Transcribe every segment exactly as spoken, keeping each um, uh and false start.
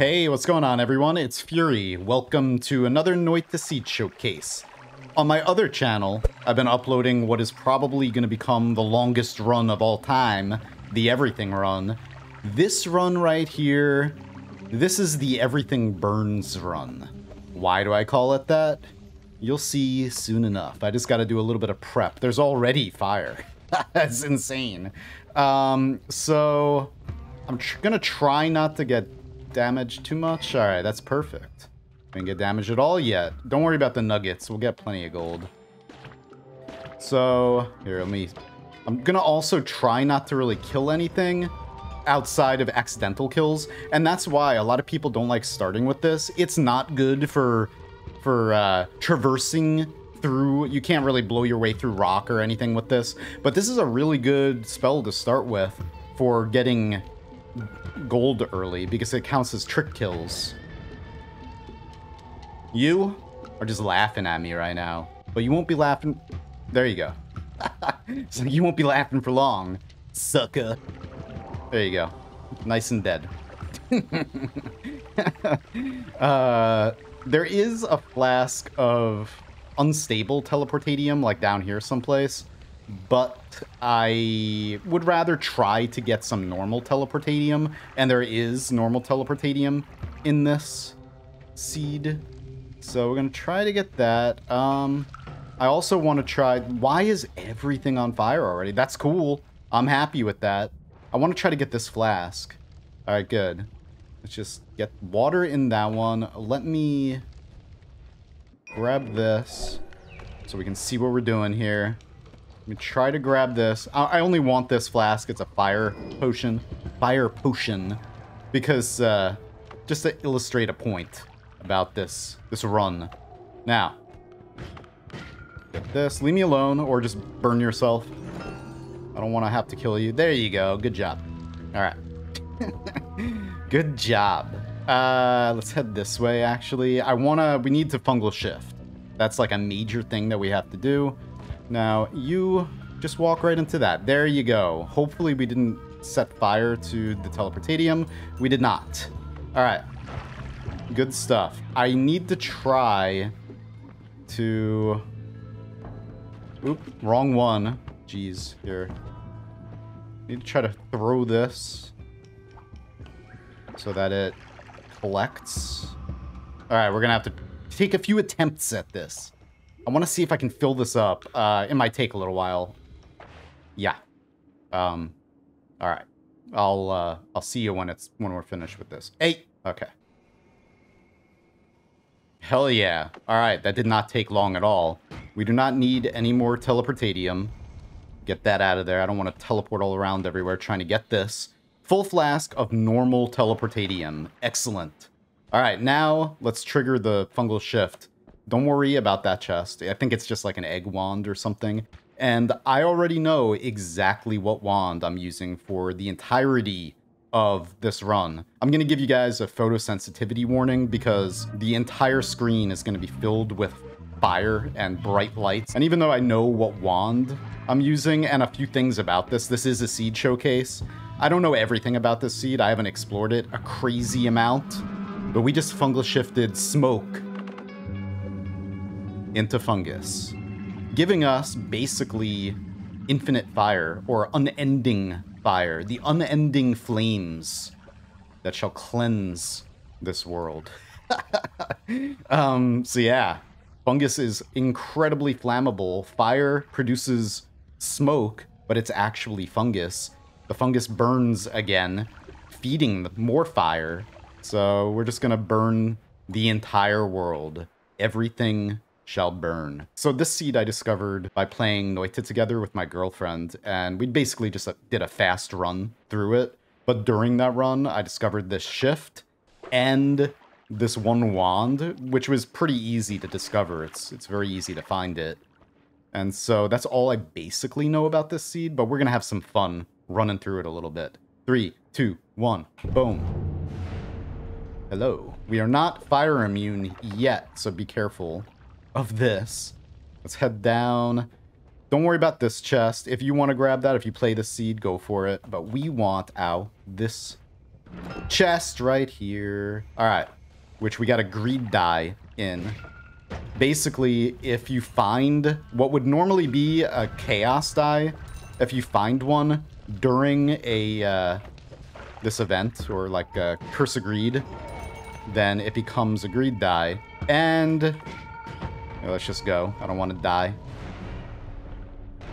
Hey, what's going on, everyone? It's Fury. Welcome to another Noite the Seed Showcase. On my other channel, I've been uploading what is probably going to become the longest run of all time, the Everything Run. This run right here, this is the Everything Burns Run. Why do I call it that? You'll see soon enough. I just got to do a little bit of prep. There's already fire. That's insane. Um, so I'm tr- gonna try not to get damaged too much. All right, that's perfect. Didn't get damaged at all yet. Don't worry about the nuggets. We'll get plenty of gold. So here, let me. I'm gonna also try not to really kill anything outside of accidental kills, and that's why a lot of people don't like starting with this. It's not good for for uh, traversing. Through, you can't really blow your way through rock or anything with this, but this is a really good spell to start with for getting gold early because it counts as trick kills. You are just laughing at me right now, but you won't be laughing. There you go. So you won't be laughing for long, sucker. There you go. Nice and dead. uh, there is a flask of unstable teleportadium, like down here someplace, but I would rather try to get some normal teleportadium, and there is normal teleportadium in this seed, so we're gonna try to get that. Um, I also want to try. Why is everything on fire already? That's cool. I'm happy with that. I want to try to get this flask. All right, good. Let's just get water in that one. Let me grab this so we can see what we're doing here. Let me try to grab this. I only want this flask. It's a fire potion. Fire potion. Because, uh, just to illustrate a point about this, this run. Now, get this. Leave me alone or just burn yourself. I don't want to have to kill you. There you go. Good job. All right. Good job. Uh, let's head this way, actually. I wanna... We need to fungal shift. That's like a major thing that we have to do. Now, you just walk right into that. There you go. Hopefully we didn't set fire to the teleportadium. We did not. All right. Good stuff. I need to try to... Oop, wrong one. Jeez, here. Need to try to throw this so that it collects. All right, we're gonna have to take a few attempts at this. I want to see if I can fill this up. Uh, it might take a little while. Yeah. Um. All right. I'll uh, I'll see you when it's when we're finished with this. Hey. Okay. Hell yeah. All right. That did not take long at all. We do not need any more teleportadium. Get that out of there. I don't want to teleport all around everywhere trying to get this. Full flask of normal teleportadium. Excellent. All right, now let's trigger the fungal shift. Don't worry about that chest. I think it's just like an egg wand or something. And I already know exactly what wand I'm using for the entirety of this run. I'm going to give you guys a photosensitivity warning because the entire screen is going to be filled with fire and bright lights. And even though I know what wand I'm using and a few things about this, this is a seed showcase. I don't know everything about this seed. I haven't explored it a crazy amount, but we just fungal shifted smoke into fungus, giving us basically infinite fire or unending fire, the unending flames that shall cleanse this world. um, so yeah, fungus is incredibly flammable. Fire produces smoke, but it's actually fungus. The fungus burns again, feeding more fire. So we're just gonna burn the entire world. Everything shall burn. So this seed I discovered by playing Noita together with my girlfriend, and we basically just did a fast run through it. But during that run, I discovered this shift and this one wand, which was pretty easy to discover. It's, it's very easy to find it. And so that's all I basically know about this seed, but we're gonna have some fun running through it a little bit. Three, two, one, boom. Hello. We are not fire immune yet, so be careful of this. Let's head down. Don't worry about this chest. If you want to grab that, if you play the seed, go for it. But we want, ow, this chest right here. All right, which we got a greed die in. Basically, if you find what would normally be a chaos die, if you find one during a uh, this event or like a curse of greed, then it becomes a greed die. And let's just go. I don't want to die.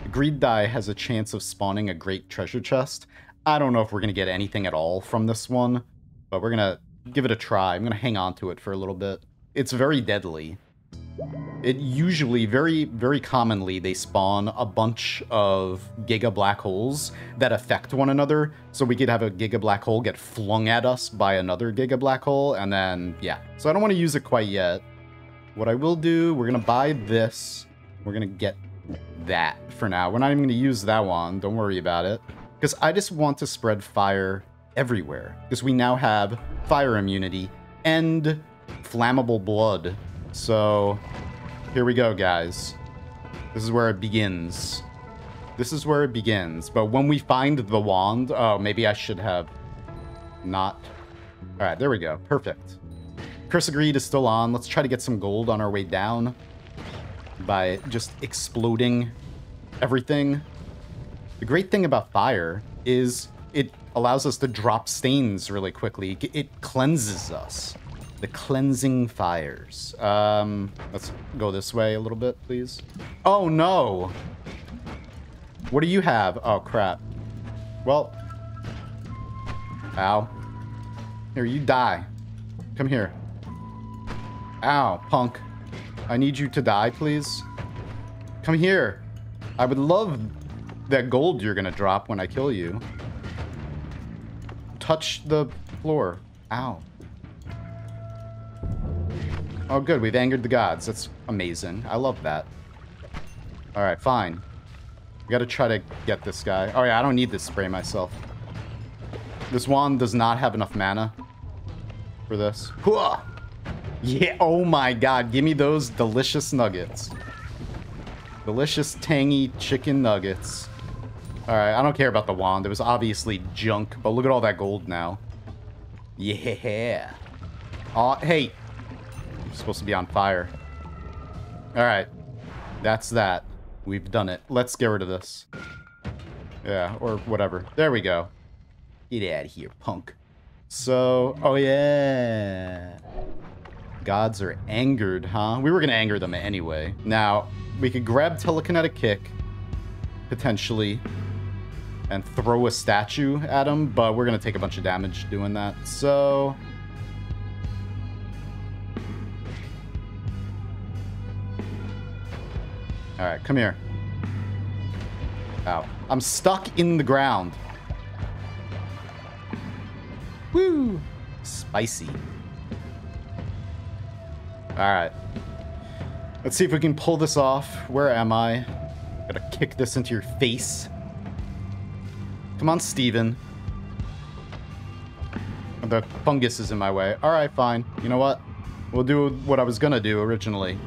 The greed die has a chance of spawning a great treasure chest. I don't know if we're going to get anything at all from this one, but we're going to give it a try. I'm going to hang on to it for a little bit. It's very deadly. It usually, very, very commonly, they spawn a bunch of giga black holes that affect one another. So we could have a giga black hole get flung at us by another giga black hole, and then, yeah. So I don't want to use it quite yet. What I will do, we're going to buy this. We're going to get that for now. We're not even going to use that one. Don't worry about it. Because I just want to spread fire everywhere. Because we now have fire immunity and flammable blood. So here we go, guys. This is where it begins. This is where it begins. But when we find the wand... Oh, maybe I should have not. All right, there we go. Perfect. Curse of Greed is still on. Let's try to get some gold on our way down by just exploding everything. The great thing about fire is it allows us to drop stains really quickly. It cleanses us. The cleansing fires. Um, let's go this way a little bit, please. Oh, no. What do you have? Oh, crap. Well. Ow. Here, you die. Come here. Ow, punk. I need you to die, please. Come here. I would love... that gold you're gonna drop when I kill you. Touch the floor. Ow. Oh, good. We've angered the gods. That's amazing. I love that. All right, fine. We gotta try to get this guy. Oh, yeah, I don't need this spray myself. This wand does not have enough mana for this. Hooah! Yeah, oh my god. Give me those delicious nuggets. Delicious, tangy chicken nuggets. All right, I don't care about the wand. It was obviously junk, but look at all that gold now. Yeah. Oh, hey. I'm supposed to be on fire. All right. That's that. We've done it. Let's get rid of this. Yeah, or whatever. There we go. Get out of here, punk. So, oh yeah. Gods are angered, huh? We were going to anger them anyway. Now, we could grab Telekinetic Kick, potentially, and throw a statue at him, but we're going to take a bunch of damage doing that, so... Alright, come here. Ow. I'm stuck in the ground. Woo! Spicy. Alright. Let's see if we can pull this off. Where am I? Gotta kick this into your face. Come on, Steven. The fungus is in my way. Alright, fine. You know what? We'll do what I was gonna do originally.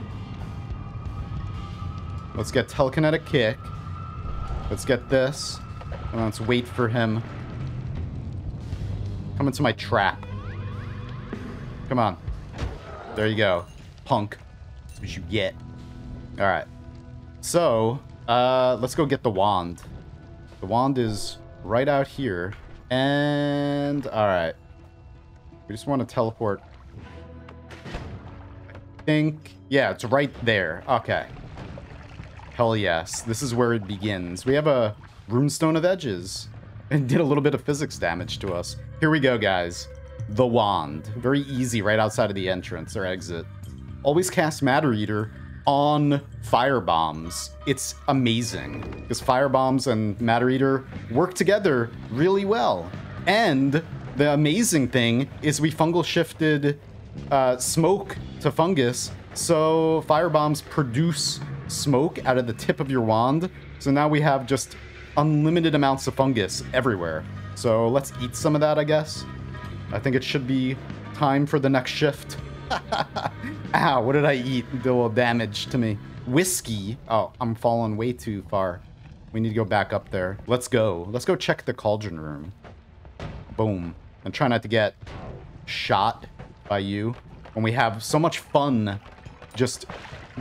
Let's get Telekinetic Kick. Let's get this. And let's wait for him. Come into my trap. Come on. There you go. Punk. That's what you get. Alright. So, uh, let's go get the wand. The wand is right out here. And... Alright. We just want to teleport. I think... Yeah, it's right there. Okay. Hell yes. This is where it begins. We have a Runestone of Edges. It did a little bit of physics damage to us. Here we go, guys. The wand. Very easy right outside of the entrance or exit. Always cast Matter Eater on Fire Bombs. It's amazing. Because Fire Bombs and Matter Eater work together really well. And the amazing thing is we fungal shifted uh, smoke to fungus. So Fire Bombs produce smoke out of the tip of your wand. So now we have just unlimited amounts of fungus everywhere. So let's eat some of that, I guess. I think it should be time for the next shift. Ow, what did I eat? Did a little damage to me. Whiskey. Oh, I'm falling way too far. We need to go back up there. Let's go. Let's go check the cauldron room. Boom. and try not to get shot by you when we have so much fun just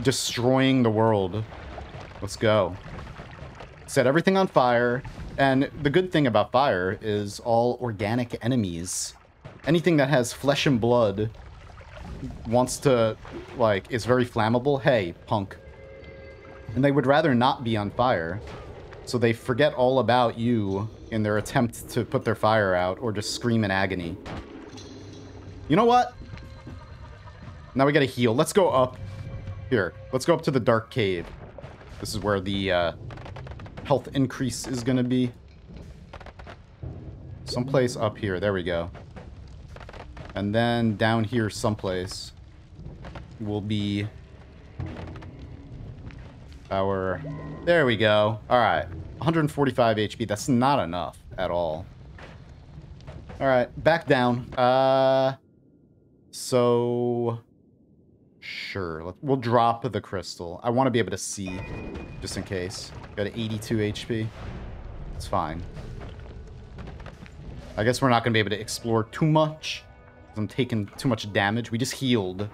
destroying the world. Let's go. Set everything on fire. And the good thing about fire is all organic enemies, anything that has flesh and blood, wants to, like, is very flammable. Hey, punk. And they would rather not be on fire. So they forget all about you in their attempt to put their fire out or just scream in agony. You know what? Now we gotta heal. Let's go up here. Let's go up to the dark cave. This is where the uh, health increase is gonna be. Someplace up here. There we go. And then down here someplace will be our... There we go. All right. one hundred forty-five H P. That's not enough at all. All right. Back down. Uh, so... Sure. We'll drop the crystal. I want to be able to see, just in case. Got eighty-two H P. It's fine. I guess we're not going to be able to explore too much. I'm taking too much damage. We just healed.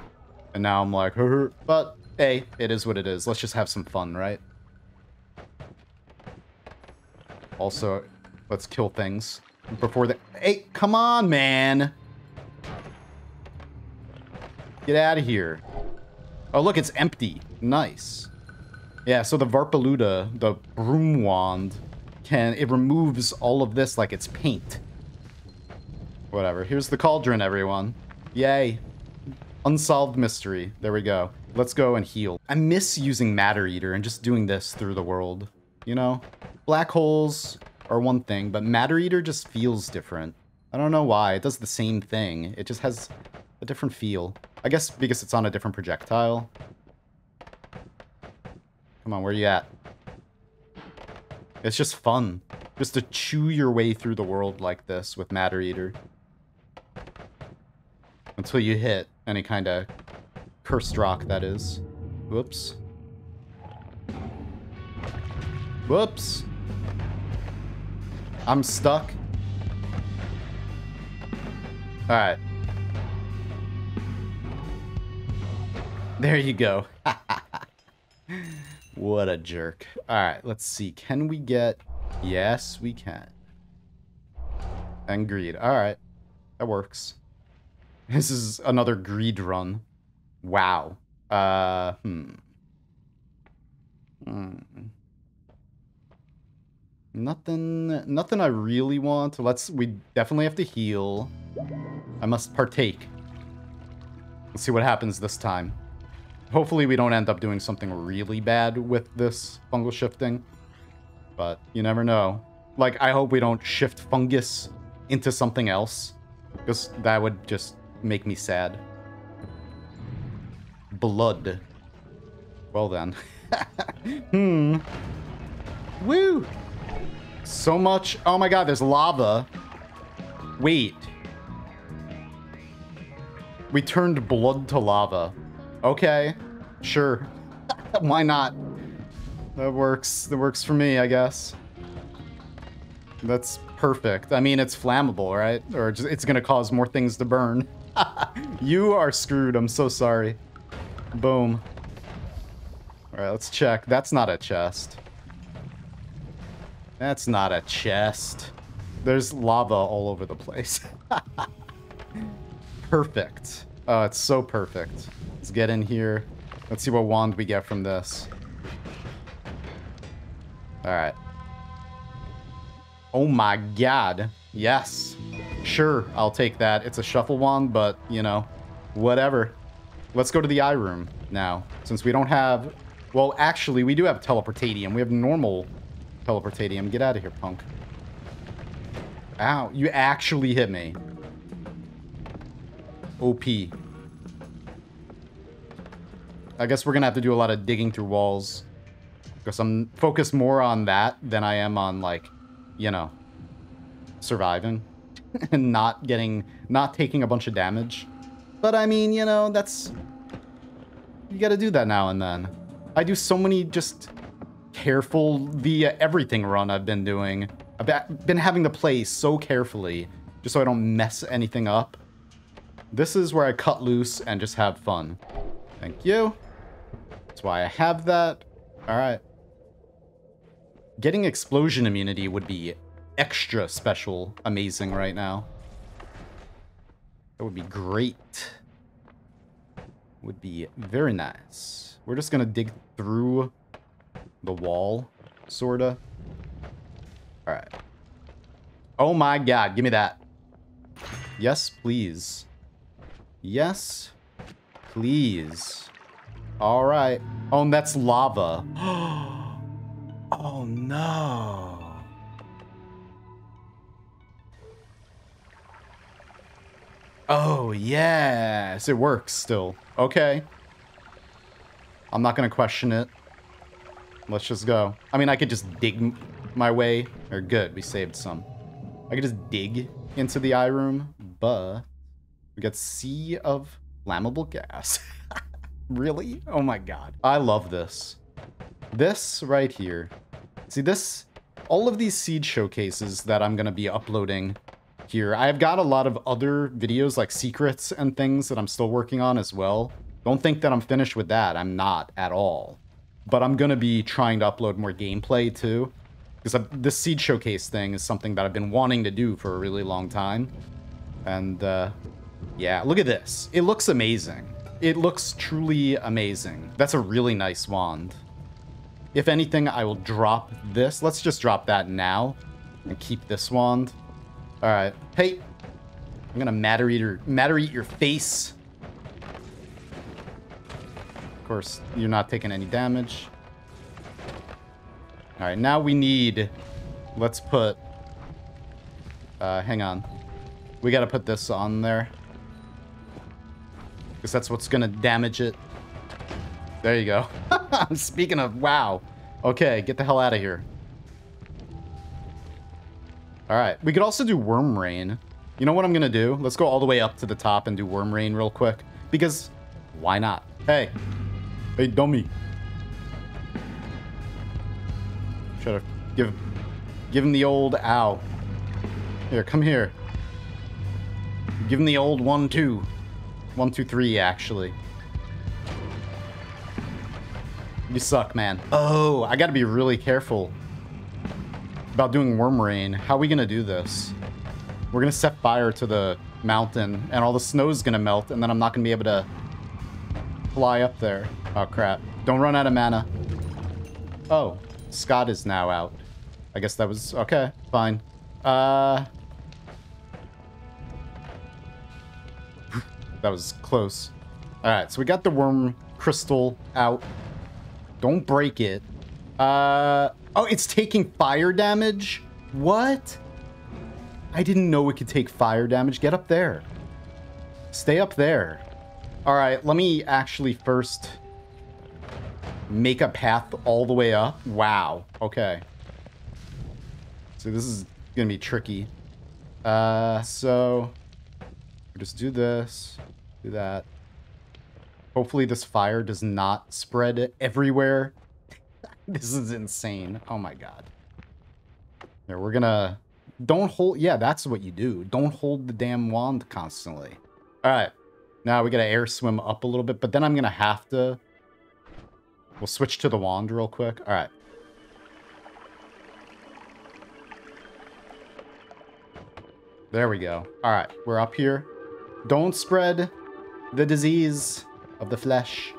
And now I'm like, hur. But, hey, it is what it is. Let's just have some fun, right? Also, let's kill things before the... Hey, come on, man. Get out of here. Oh, look, it's empty. Nice. Yeah, so the Varpaluda, the broom wand, can... It removes all of this like it's paint. Whatever. Here's the cauldron, everyone. Yay. Unsolved mystery. There we go. Let's go and heal. I miss using Matter Eater and just doing this through the world. You know? Black holes are one thing, but Matter Eater just feels different. I don't know why. It does the same thing. It just has a different feel. I guess because it's on a different projectile. Come on, where you at? It's just fun. Just to chew your way through the world like this with Matter Eater. Until you hit any kind of cursed rock, that is. Whoops. Whoops. I'm stuck. Alright. There you go. What a jerk. Alright, let's see. Can we get... Yes, we can. And greed. Alright. That works. This is another greed run. Wow. Uh, hmm. Hmm. Nothing, nothing I really want. Let's, we definitely have to heal. I must partake. Let's see what happens this time. Hopefully we don't end up doing something really bad with this fungal shifting. But you never know. Like, I hope we don't shift fungus into something else. Because that would just make me sad. Blood. Well then. Hmm. Woo! So much. Oh my god, there's lava. Wait. We turned blood to lava. Okay. Sure. Why not? That works. That works for me, I guess. That's perfect. I mean, it's flammable, right? Or just, it's going to cause more things to burn. You are screwed. I'm so sorry. Boom. All right, let's check. That's not a chest. That's not a chest. There's lava all over the place. Perfect. Oh, it's so perfect. Let's get in here. Let's see what wand we get from this. All right. Oh my god. Yes. Sure, I'll take that. It's a shuffle wand, but, you know, whatever. Let's go to the eye room now, since we don't have... Well, actually, we do have teleportadium. We have normal teleportadium. Get out of here, punk. Ow, you actually hit me. O P. I guess we're going to have to do a lot of digging through walls. Because I'm focused more on that than I am on, like, you know, surviving and not getting, not taking a bunch of damage. But I mean, you know, that's, you got to do that now and then. I do so many just careful, the everything run I've been doing. I've been having to play so carefully just so I don't mess anything up. This is where I cut loose and just have fun. Thank you. That's why I have that. All right. Getting explosion immunity would be extra special amazing right now. That would be great. Would be very nice. We're just going to dig through the wall, sort of. All right. Oh my god, give me that. Yes, please. Yes, please. All right. Oh, and that's lava. Oh, no. Oh, yes. It works still. Okay. I'm not going to question it. Let's just go. I mean, I could just dig my way. Or good, we saved some. I could just dig into the eye room, but we got sea of flammable gas. Really? Oh my god. I love this. This right here. See this? All of these seed showcases that I'm going to be uploading here. I've got a lot of other videos like secrets and things that I'm still working on as well. Don't think that I'm finished with that. I'm not at all. But I'm going to be trying to upload more gameplay too. Because this seed showcase thing is something that I've been wanting to do for a really long time. And, uh, yeah, look at this. It looks amazing. It looks truly amazing. That's a really nice wand. If anything, I will drop this. Let's just drop that now and keep this wand. All right. Hey, I'm going to matter eater, matter eat your face. Of course, you're not taking any damage. All right, now we need, let's put, uh, hang on. We got to put this on there. Because that's what's going to damage it. There you go. Speaking of, wow. Okay, get the hell out of here. All right, we could also do Worm Rain. You know what I'm going to do? Let's go all the way up to the top and do Worm Rain real quick. Because why not? Hey. Hey, dummy. Gotta give, give him the old ow. Here, come here. Give him the old one, two. One, two, three, actually. You suck, man. Oh, I gotta be really careful about doing Worm Rain. How are we gonna do this? We're gonna set fire to the mountain, and all the snow's gonna melt, and then I'm not gonna be able to fly up there. Oh, crap. Don't run out of mana. Oh. Scott is now out. I guess that was... Okay, fine. Uh... that was close. Alright, so we got the worm crystal out. Don't break it. Uh... Oh, it's taking fire damage? What? I didn't know it could take fire damage. Get up there. Stay up there. Alright, let me actually first... make a path all the way up. Wow. Okay. So this is going to be tricky. Uh, so we'll just do this, do that. Hopefully this fire does not spread everywhere. This is insane. Oh my god. Here, we're going to... Don't hold... Yeah, that's what you do. Don't hold the damn wand constantly. All right. Now we got to air swim up a little bit, but then I'm going to have to... We'll switch to the wand real quick. All right. There we go. All right, we're up here. Don't spread the disease of the flesh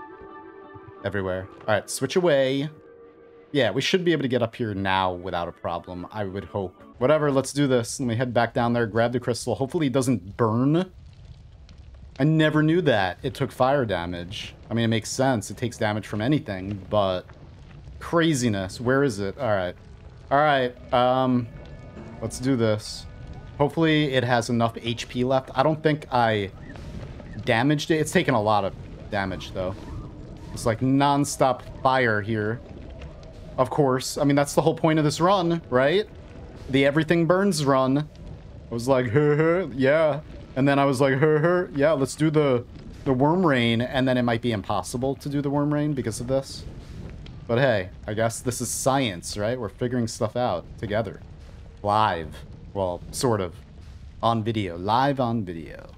everywhere. All right, switch away. Yeah, we should be able to get up here now without a problem, I would hope. Whatever, let's do this. Let me head back down there, grab the crystal. Hopefully it doesn't burn. I never knew that it took fire damage. I mean, it makes sense. It takes damage from anything, but craziness. Where is it? All right. All right. Um, let's do this. Hopefully it has enough H P left. I don't think I damaged it. It's taken a lot of damage, though. It's like nonstop fire here. Of course. I mean, that's the whole point of this run, right? The Everything Burns Run. I was like, yeah. And then I was like, her, her, yeah, let's do the, the Worm Rain. And then it might be impossible to do the Worm Rain because of this. But hey, I guess this is science, right? We're figuring stuff out together. Live. Well, sort of. on video, live on video.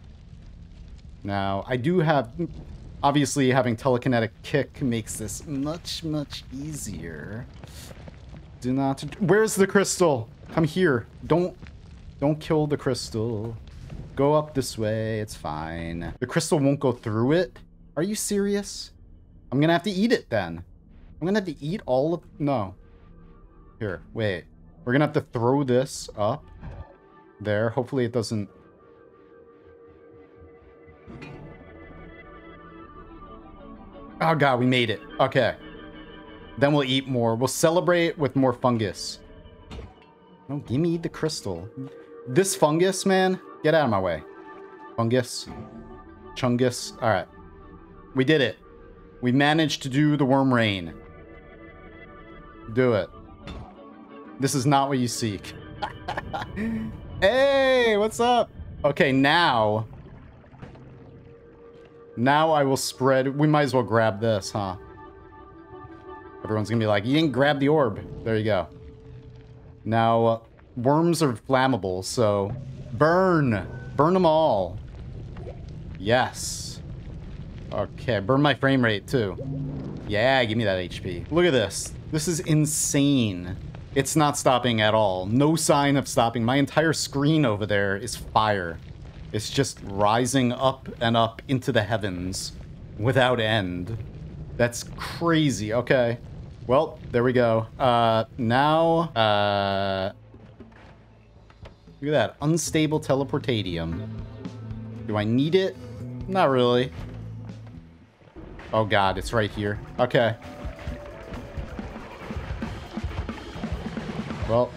Now, I do have, obviously having Telekinetic Kick makes this much, much easier. Do not, where's the crystal? Come here. Don't, don't kill the crystal. Go up this way. It's fine. The crystal won't go through it. Are you serious? I'm going to have to eat it then. I'm going to have to eat all of, no. Here, wait. We're going to have to throw this up there. Hopefully it doesn't. Oh God, we made it. Okay. Then we'll eat more. We'll celebrate with more fungus. No, give me the crystal. This fungus, man. Get out of my way. Fungus. Chungus. All right. We did it. We managed to do the Worm Rain. Do it. This is not what you seek. Hey, what's up? Okay, now. Now I will spread. We might as well grab this, huh? Everyone's gonna be like, you didn't grab the orb. There you go. Now, uh, worms are flammable, so burn. Burn them all. Yes. Okay, burn my frame rate, too. Yeah, give me that H P. Look at this. This is insane. It's not stopping at all. No sign of stopping. My entire screen over there is fire. It's just rising up and up into the heavens without end. That's crazy. Okay. Well, there we go. Uh, now, uh, look at that. Unstable teleportadium. Do I need it? Not really. Oh God, it's right here. Okay. Well.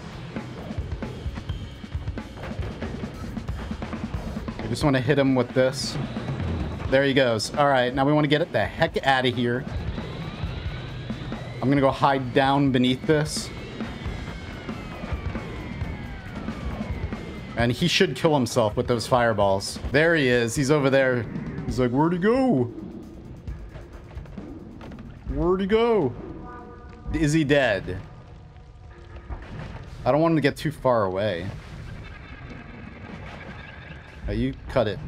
I just want to hit him with this. There he goes. All right, now we want to get it the heck out of here. I'm gonna go hide down beneath this. And he should kill himself with those fireballs. There he is, he's over there. He's like, where'd he go? Where'd he go? Is he dead? I don't want him to get too far away. Now you cut it.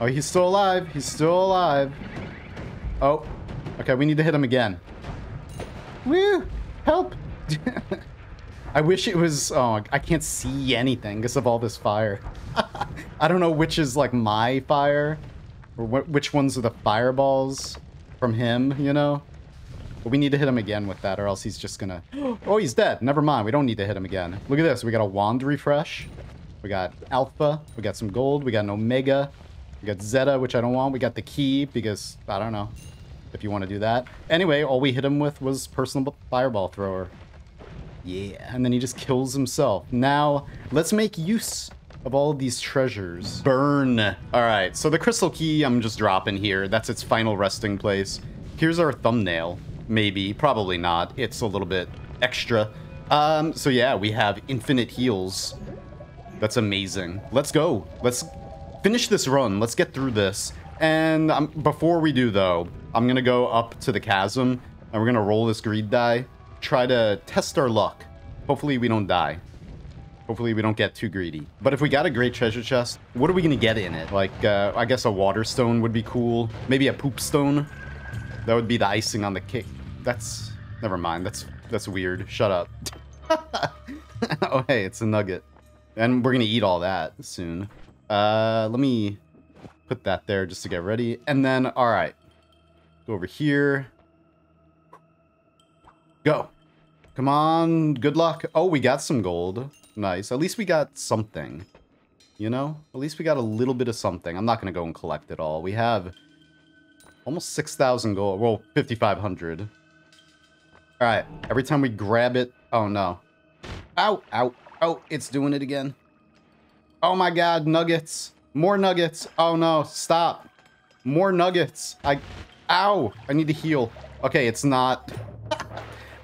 Oh, he's still alive, he's still alive. Oh, okay, we need to hit him again. Woo! Help! I wish it was... Oh, I can't see anything because of all this fire. I don't know which is, like, my fire. Or wh which ones are the fireballs from him, you know? But we need to hit him again with that, or else he's just gonna... Oh, he's dead. Never mind. We don't need to hit him again. Look at this. We got a wand refresh. We got alpha. We got some gold. We got an omega. We got Zeta, which I don't want. We got the key, because I don't know if you want to do that. Anyway, all we hit him with was personal fireball thrower. Yeah, and then he just kills himself. Now, let's make use of all of these treasures. Burn. All right, so the crystal key I'm just dropping here. That's its final resting place. Here's our thumbnail. Maybe, probably not. It's a little bit extra. Um, so yeah, we have infinite heals. That's amazing. Let's go. Let's... finish this run. Let's get through this. And um, before we do, though, I'm going to go up to the chasm, and we're going to roll this greed die. Try to test our luck. Hopefully we don't die. Hopefully we don't get too greedy. But if we got a great treasure chest, what are we going to get in it? Like, uh, I guess a water stone would be cool. Maybe a poop stone. That would be the icing on the cake. That's... Never mind. That's, that's weird. Shut up. Oh, hey, it's a nugget. And we're going to eat all that soon. Uh, let me put that there just to get ready. And then, all right, go over here. Go. Come on. Good luck. Oh, we got some gold. Nice. At least we got something, you know, at least we got a little bit of something. I'm not going to go and collect it all. We have almost six thousand gold. Well, fifty-five hundred. All right. Every time we grab it. Oh no. Ow, ow, ow. It's doing it again. Oh my God, nuggets. More nuggets. Oh no, stop. More nuggets. I, ow, I need to heal. Okay, it's not.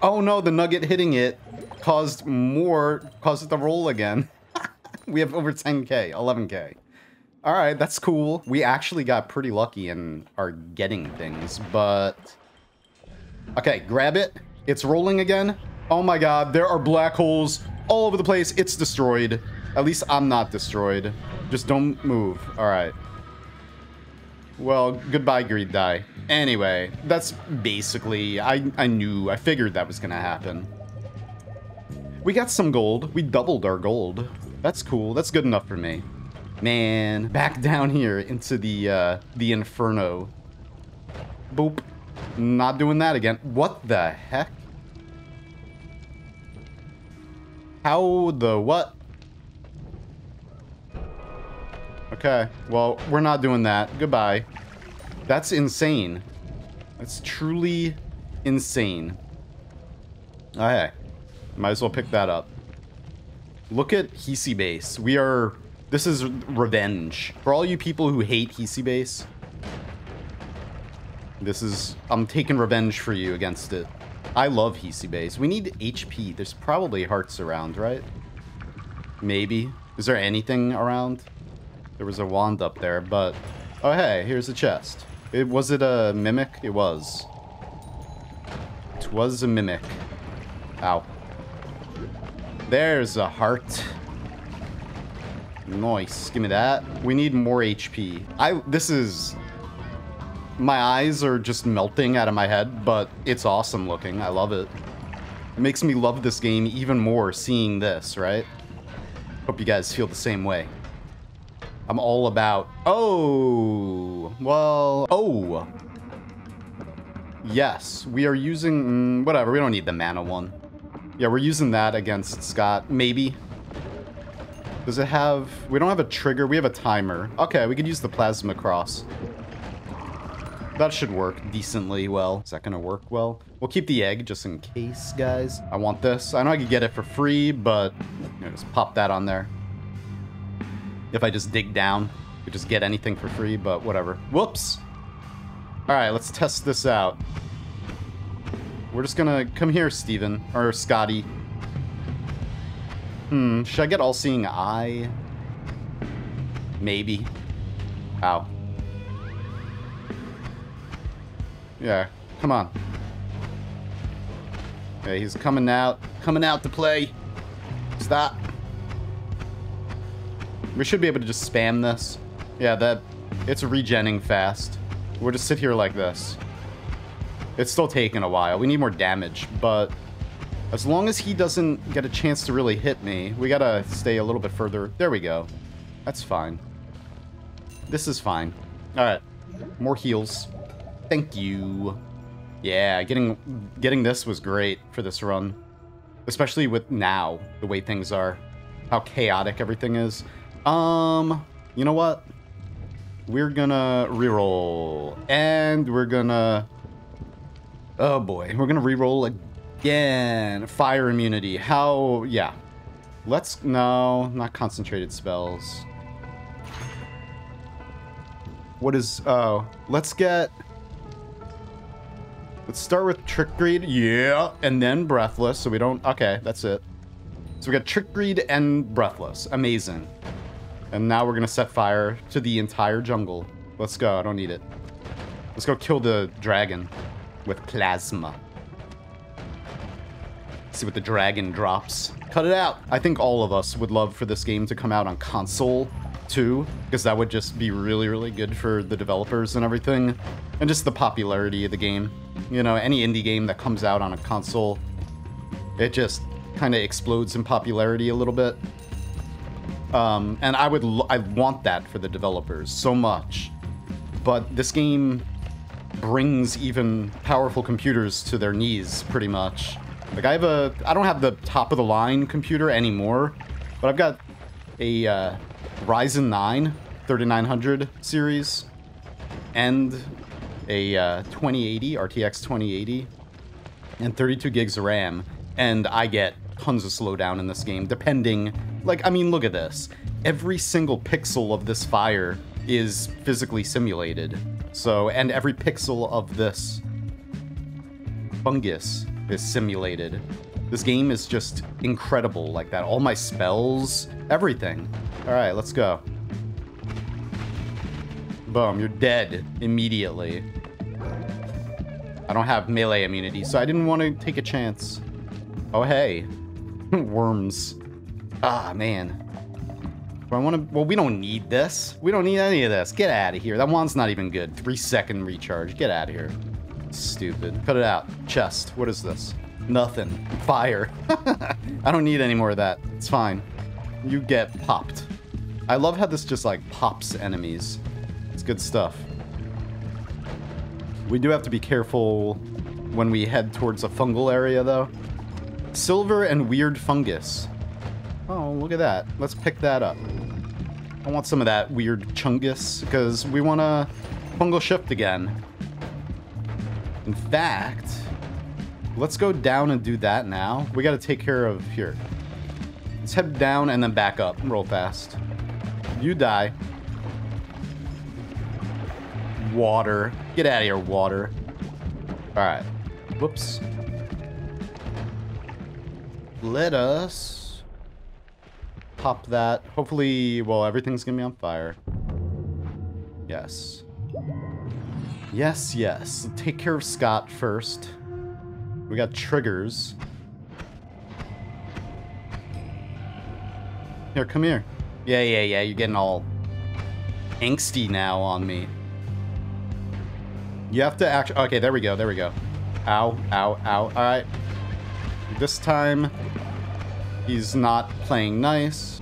Oh no, the nugget hitting it caused more, caused it to roll again. We have over ten K, eleven K. All right, that's cool. We actually got pretty lucky and are getting things, but. Okay, grab it. It's rolling again. Oh my God, there are black holes all over the place. It's destroyed. At least I'm not destroyed. Just don't move. All right. Well, goodbye, greed die. Anyway, that's basically... I, I knew. I figured that was going to happen. We got some gold. We doubled our gold. That's cool. That's good enough for me. Man, back down here into the, uh, the inferno. Boop. Not doing that again. What the heck? How the what? Okay, well, we're not doing that. Goodbye. That's insane. That's truly insane. Oh, hey. Might as well pick that up. Look at Hiisi Base. We are... This is revenge. For all you people who hate Hiisi Base, this is... I'm taking revenge for you against it. I love Hiisi Base. We need H P. There's probably hearts around, right? Maybe. Is there anything around? There was a wand up there, but... Oh, hey, here's a chest. It, was it a mimic? It was. It was a mimic. Ow. There's a heart. Nice. Give me that. We need more H P. I. This is... My eyes are just melting out of my head, but it's awesome looking. I love it. It makes me love this game even more seeing this, right? Hope you guys feel the same way. I'm all about... Oh! Well... Oh! Yes, we are using... Mm, whatever, we don't need the mana one. Yeah, we're using that against Scott. Maybe. Does it have... We don't have a trigger, we have a timer. Okay, we could use the Plasma Cross. That should work decently well. Is that gonna work well? We'll keep the egg just in case, guys. I want this. I know I could get it for free, but... You know, just pop that on there. If I just dig down, I could just get anything for free, but whatever. Whoops! Alright, let's test this out. We're just gonna... Come here, Steven. Or Scotty. Hmm, should I get All Seeing Eye? Maybe. Ow. Yeah, come on. Yeah, he's coming out. Coming out to play. Stop. We should be able to just spam this. Yeah, that it's regenning fast. We'll just sit here like this. It's still taking a while. We need more damage, but as long as he doesn't get a chance to really hit me, we gotta stay a little bit further. There we go. That's fine. This is fine. All right, more heals. Thank you. Yeah, getting getting this was great for this run, especially with now the way things are, how chaotic everything is. Um, you know what? We're gonna reroll, and we're gonna, oh boy, we're gonna reroll again. Fire immunity, how, yeah. Let's, no, not concentrated spells. What is, oh, let's get, let's start with Trick Greed, yeah, and then Breathless, so we don't, okay, that's it. So we got Trick Greed and Breathless, amazing. And now we're gonna set fire to the entire jungle. Let's go, I don't need it. Let's go kill the dragon with plasma. See what the dragon drops. Cut it out. I think all of us would love for this game to come out on console too, because that would just be really, really good for the developers and everything. And just the popularity of the game. You know, any indie game that comes out on a console, it just kind of explodes in popularity a little bit. Um, and I would, I want that for the developers so much, but this game brings even powerful computers to their knees, pretty much. Like I have a, I don't have the top of the line computer anymore, but I've got a uh, Ryzen nine thirty-nine hundred series and a uh, twenty eighty, R T X twenty eighty, and thirty-two gigs of RAM, and I get tons of slowdown in this game, depending. Like, I mean, look at this. Every single pixel of this fire is physically simulated. So, and every pixel of this fungus is simulated. This game is just incredible like that. All my spells, everything. All right, let's go. Boom, you're dead immediately. I don't have melee immunity, so I didn't want to take a chance. Oh, hey. Worms. Ah, man. Do I want to... Well, we don't need this. We don't need any of this. Get out of here. That one's not even good. Three second recharge. Get out of here. Stupid. Cut it out. Chest. What is this? Nothing. Fire. I don't need any more of that. It's fine. You get popped. I love how this just, like, pops enemies. It's good stuff. We do have to be careful when we head towards a fungal area, though. Silver and weird fungus. Oh, look at that. Let's pick that up. I want some of that weird chungus, because we want to fungal shift again. In fact, let's go down and do that now. We got to take care of here. Let's head down and then back up. Roll fast. You die. Water. Get out of here, water. All right. Whoops. Let us pop that. Hopefully, well, everything's going to be on fire. Yes. Yes, yes. Take care of Scott first. We got triggers. Here, come here. Yeah, yeah, yeah. You're getting all angsty now on me. You have to actually... Okay, there we go. There we go. Ow, ow, ow. All right. This time, he's not playing nice.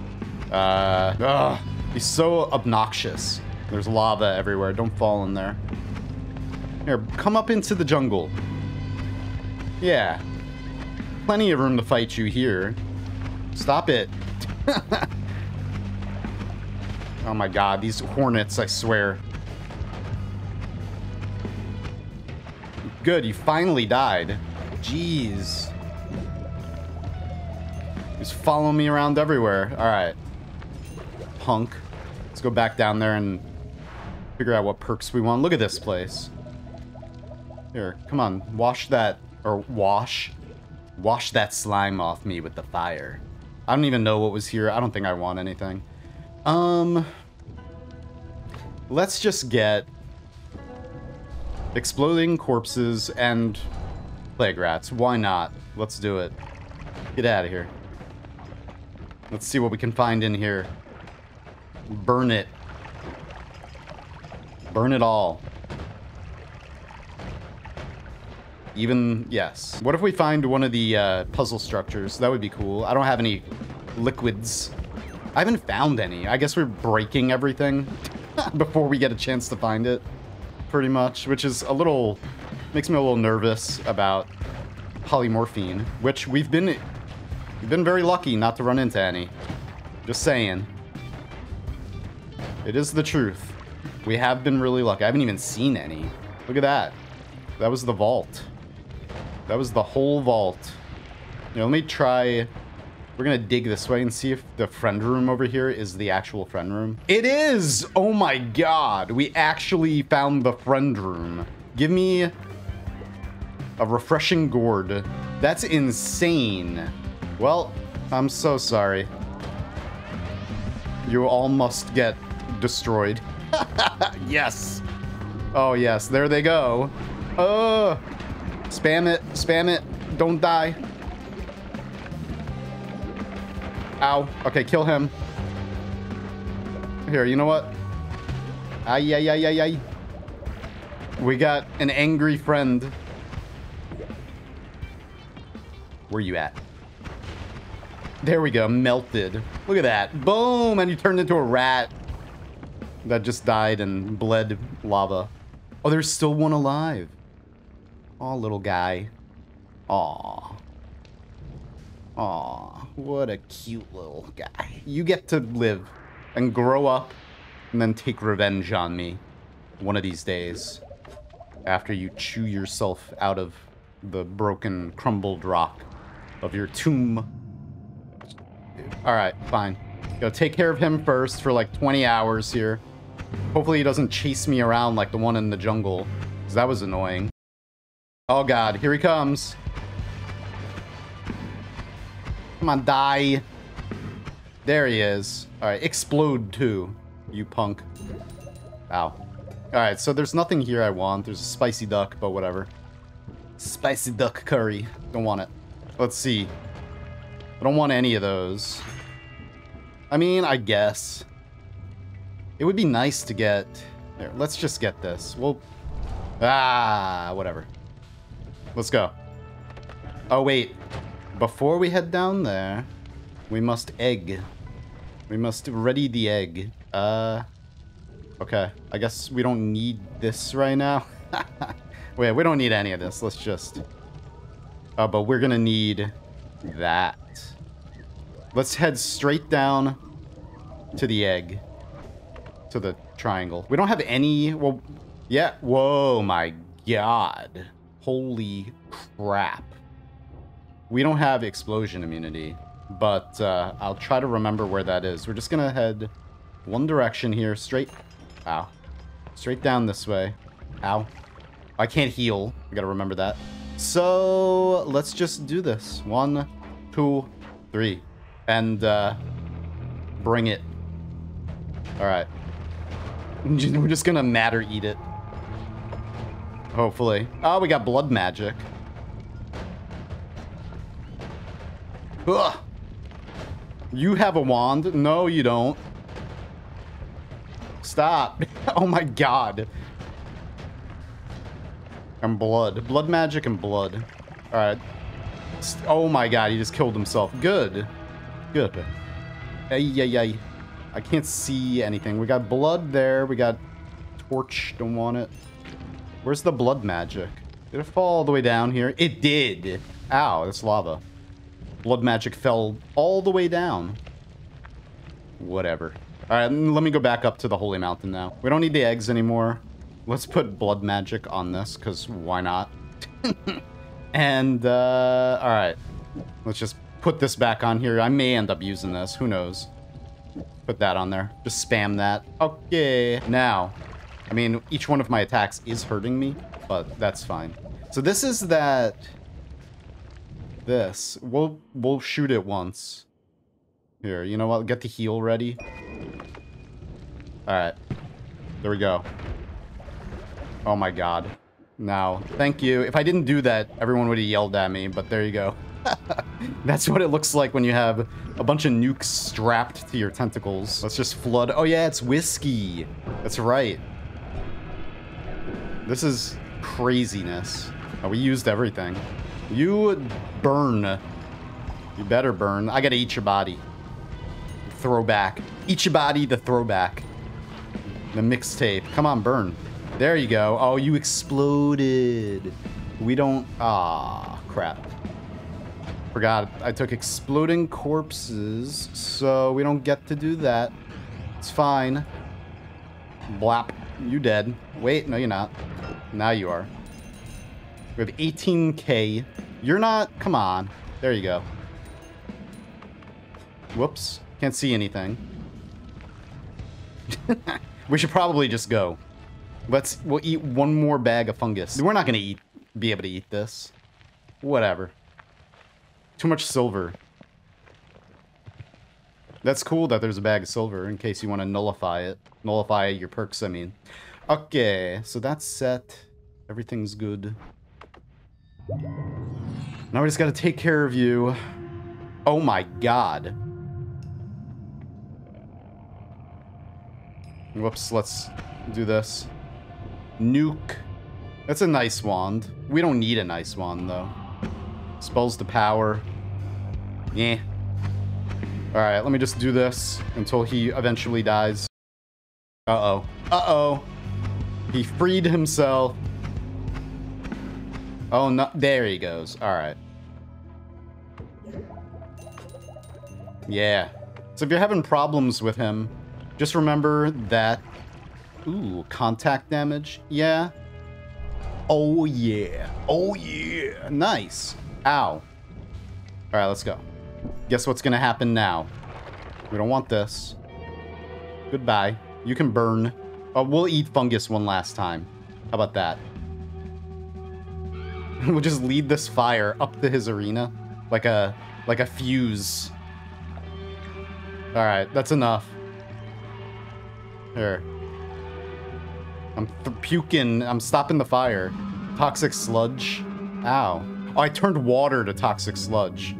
Uh, ugh, he's so obnoxious. There's lava everywhere. Don't fall in there. Here, come up into the jungle. Yeah. Plenty of room to fight you here. Stop it. Oh my god, these hornets, I swear. Good, you finally died. Jeez. Just follow me around everywhere. Alright. Punk. Let's go back down there and figure out what perks we want. Look at this place. Here, come on. Wash that... Or wash. Wash that slime off me with the fire. I don't even know what was here. I don't think I want anything. Um, let's just get exploding corpses and plague rats. Why not? Let's do it. Get out of here. Let's see what we can find in here. Burn it. Burn it all. Even, yes. What if we find one of the uh, puzzle structures? That would be cool. I don't have any liquids. I haven't found any. I guess we're breaking everything before we get a chance to find it, pretty much, which is a little... makes me a little nervous about polymorphine, which we've been... we've been very lucky not to run into any. Just saying. It is the truth. We have been really lucky. I haven't even seen any. Look at that. That was the vault. That was the whole vault. You know, let me try... We're gonna dig this way and see if the friend room over here is the actual friend room. It is! Oh my god! We actually found the friend room. Give me a refreshing gourd. That's insane. Well, I'm so sorry. You all must get destroyed. Yes! Oh yes, there they go. Uh, spam it, spam it. Don't die. Ow. Okay, kill him. Here, you know what? Ay, ay, ay, ay, ay. We got an angry friend. Where you at? There we go. Melted. Look at that. Boom! And you turned into a rat that just died and bled lava. Oh, there's still one alive. Aw, little guy. Aw. Aw, what a cute little guy. You get to live and grow up and then take revenge on me one of these days after you chew yourself out of the broken, crumbled rock of your tomb. Alright, fine. Gotta take care of him first for like twenty hours here. Hopefully he doesn't chase me around like the one in the jungle, because that was annoying. Oh god, here he comes. Come on, die. There he is. Alright, explode too, you punk. Ow. Alright, so there's nothing here I want. There's a spicy duck, but whatever. Spicy duck curry. Don't want it. Let's see. I don't want any of those. I mean, I guess. It would be nice to get... There, let's just get this. We'll... Ah, whatever. Let's go. Oh, wait. Before we head down there, we must egg. We must ready the egg. Uh... Okay, I guess we don't need this right now. Wait, we don't need any of this. Let's just... Oh, but we're gonna need that. Let's head straight down to the egg. To the triangle. We don't have any... Well, yeah. Whoa, my God. Holy crap. We don't have explosion immunity. But uh, I'll try to remember where that is. We're just gonna head one direction here. Straight... Ow. Straight down this way. Ow. I can't heal. I gotta remember that. So, let's just do this. One, two, three. And, uh... bring it. Alright. We're just gonna matter eat it. Hopefully. Oh, we got blood magic. Ugh! You have a wand? No, you don't. Stop. Oh my God. And blood. Blood magic and blood. Alright. Oh my God, he just killed himself. Good. Good. Ay, ay, ay. I can't see anything. We got blood there. We got torch. Don't want it. Where's the blood magic? Did it fall all the way down here? It did. Ow, that's lava. Blood magic fell all the way down. Whatever. Alright, let me go back up to the Holy Mountain now. We don't need the eggs anymore. Let's put blood magic on this, because why not? And, uh, alright. Let's just put this back on here. I may end up using this. Who knows? Put that on there. Just spam that. Okay. Now, I mean, each one of my attacks is hurting me, but that's fine. So this is that... This. We'll, we'll shoot it once. Here, you know what? Get the heal ready. Alright. There we go. Oh my God. Now, thank you. If I didn't do that, everyone would have yelled at me, but there you go. That's what it looks like when you have a bunch of nukes strapped to your tentacles. Let's just flood. Oh yeah, it's whiskey. That's right. This is craziness. Oh, we used everything. You burn. You better burn. I gotta eat your body. Throwback. Eat your body, the throwback. The mixtape. Come on, burn. There you go. Oh, you exploded. We don't... Ah, crap. Forgot. I took exploding corpses, so we don't get to do that. It's fine. Blap. You dead. Wait, no, you're not. Now you are. We have eighteen K. You're not... Come on. There you go. Whoops. Can't see anything. We should probably just go. Let's, we'll eat one more bag of fungus. We're not gonna eat, be able to eat this. Whatever. Too much silver. That's cool that there's a bag of silver in case you want to nullify it. Nullify your perks, I mean. Okay, so that's set. Everything's good. Now we just gotta take care of you. Oh my God. Whoops, let's do this. Nuke. That's a nice wand. We don't need a nice wand, though. Spells to power. Yeah. Alright, let me just do this until he eventually dies. Uh-oh. Uh-oh. He freed himself. Oh, no. There he goes. Alright. Yeah. So if you're having problems with him, just remember that... Ooh, contact damage. Yeah. Oh, yeah. Oh, yeah. Nice. Ow. Alright, let's go. Guess what's gonna happen now? We don't want this. Goodbye. You can burn. Oh, we'll eat fungus one last time. How about that? We'll just lead this fire up to his arena. Like a... like a fuse. Alright, that's enough. Here. I'm puking. I'm stopping the fire. Toxic sludge. Ow. Oh, I turned water to toxic sludge.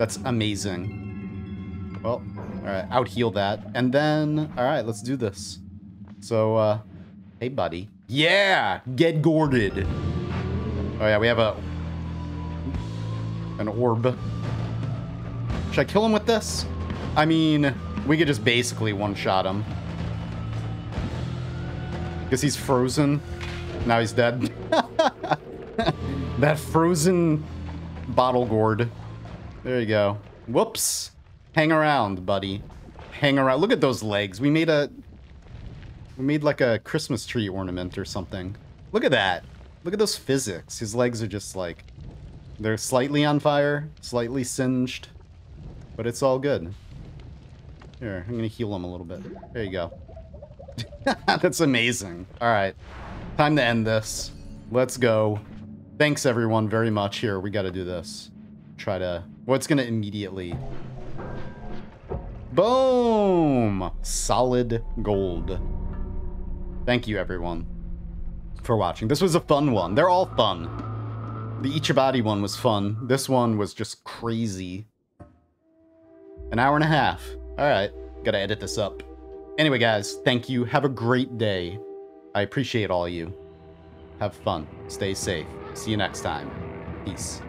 That's amazing. Well, all right, out heal that. And then, all right, let's do this. So, uh, hey, buddy. Yeah, get gourded. Oh, yeah, we have a an orb. Should I kill him with this? I mean, we could just basically one-shot him. Because he's frozen. Now he's dead. That frozen bottle gourd. There you go. Whoops. Hang around, buddy. Hang around. Look at those legs. We made a... We made like a Christmas tree ornament or something. Look at that. Look at those physics. His legs are just like... They're slightly on fire. Slightly singed. But it's all good. Here, I'm gonna heal him a little bit. There you go. That's amazing. Alright. Time to end this. Let's go. Thanks everyone very much. Here, we gotta do this. Try to... Well, it's gonna immediately... Boom! Solid gold. Thank you everyone for watching. This was a fun one. They're all fun. The Ichibari one was fun. This one was just crazy. An hour and a half. Alright, gotta edit this up. Anyway, guys, thank you. Have a great day. I appreciate all you. Have fun. Stay safe. See you next time. Peace.